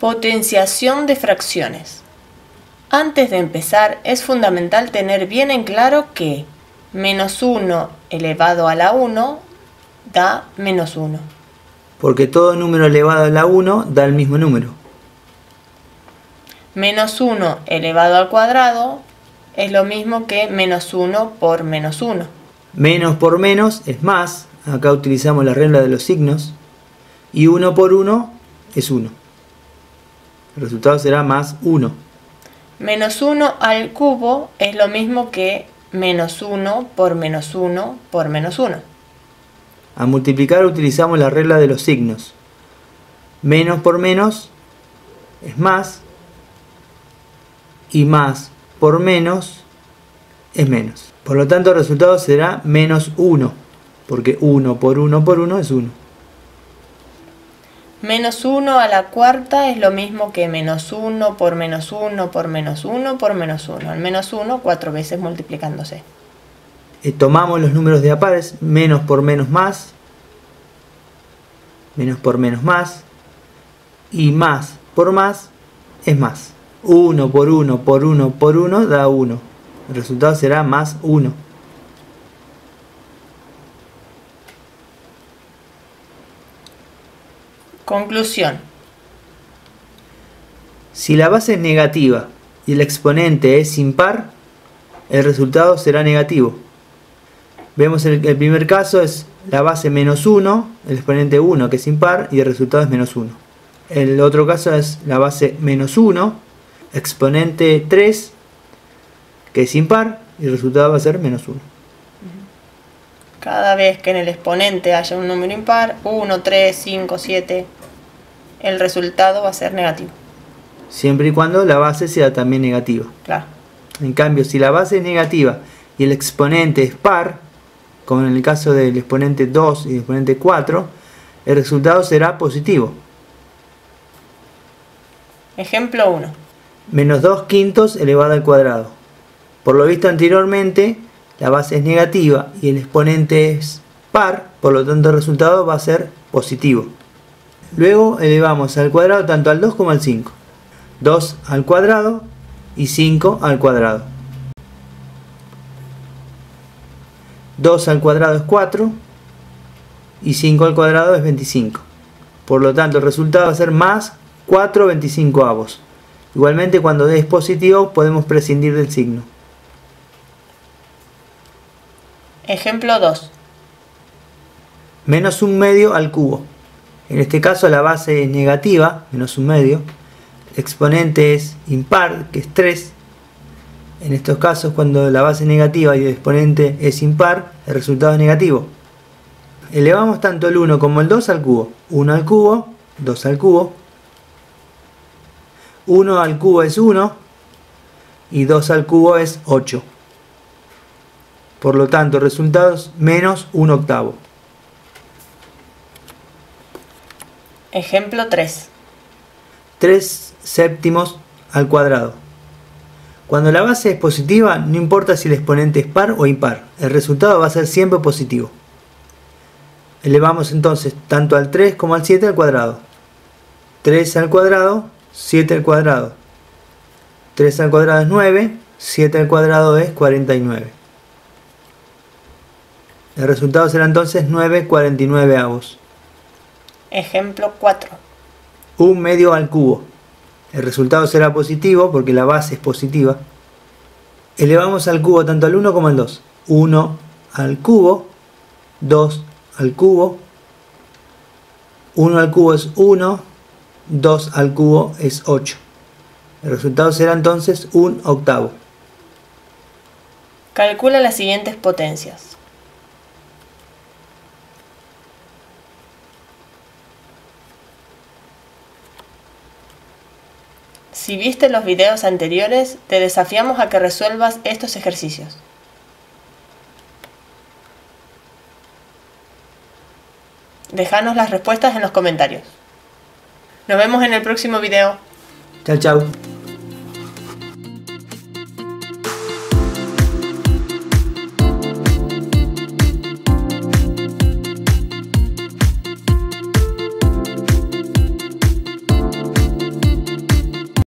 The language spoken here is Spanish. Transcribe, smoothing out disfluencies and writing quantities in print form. Potenciación de fracciones. Antes de empezar, es fundamental tener bien en claro que menos 1 elevado a la 1 da menos 1. Porque todo número elevado a la 1 da el mismo número. Menos 1 elevado al cuadrado es lo mismo que menos 1 por menos 1. Menos por menos es más. Acá utilizamos la regla de los signos. Y 1 por 1 es 1. El resultado será más 1. Menos 1 al cubo es lo mismo que menos 1 por menos 1 por menos 1. A multiplicar utilizamos la regla de los signos. Menos por menos es más. Y más por menos es menos. Por lo tanto, el resultado será menos 1. Porque 1 por 1 por 1 es 1. Menos 1 a la cuarta es lo mismo que menos 1 por menos 1 por menos 1 por menos 1. El menos 1 4 veces multiplicándose. Tomamos los números de a pares. Menos por menos más. Menos por menos más. Y más por más es más. 1 por 1 por 1 por 1 da 1. El resultado será más 1. Conclusión. Si la base es negativa y el exponente es impar, el resultado será negativo. Vemos el primer caso es la base menos 1, el exponente 1 que es impar y el resultado es menos 1. El otro caso es la base menos 1, exponente 3 que es impar y el resultado va a ser menos 1. Cada vez que en el exponente haya un número impar, 1, 3, 5, 7, el resultado va a ser negativo. Siempre y cuando la base sea también negativa. Claro. En cambio, si la base es negativa y el exponente es par, como en el caso del exponente 2 y el exponente 4, el resultado será positivo. Ejemplo 1. Menos 2 quintos elevado al cuadrado. Por lo visto anteriormente, la base es negativa y el exponente es par, por lo tanto el resultado va a ser positivo. Luego elevamos al cuadrado tanto al 2 como al 5. 2 al cuadrado y 5 al cuadrado. 2 al cuadrado es 4 y 5 al cuadrado es 25. Por lo tanto el resultado va a ser más 4 25avos. Igualmente cuando es positivo podemos prescindir del signo. Ejemplo 2. Menos 1/2 al cubo. En este caso la base es negativa, menos 1/2. El exponente es impar, que es 3. En estos casos cuando la base es negativa y el exponente es impar, el resultado es negativo. Elevamos tanto el 1 como el 2 al cubo. 1 al cubo, 2 al cubo. 1 al cubo es 1 y 2 al cubo es 8. Por lo tanto, resultados menos 1/8. Ejemplo 3. 3 séptimos al cuadrado. Cuando la base es positiva, no importa si el exponente es par o impar. El resultado va a ser siempre positivo. Elevamos entonces tanto al 3 como al 7 al cuadrado. 3 al cuadrado, 7 al cuadrado. 3 al cuadrado es 9, 7 al cuadrado es 49. El resultado será entonces 9/49. Ejemplo 4. 1/2 al cubo. El resultado será positivo porque la base es positiva. Elevamos al cubo tanto al 1 como al 2. 1 al cubo, 2 al cubo. 1 al cubo es 1, 2 al cubo es 8. El resultado será entonces 1/8. Calcula las siguientes potencias. Si viste los videos anteriores, te desafiamos a que resuelvas estos ejercicios. Déjanos las respuestas en los comentarios. Nos vemos en el próximo video. Chao, chao.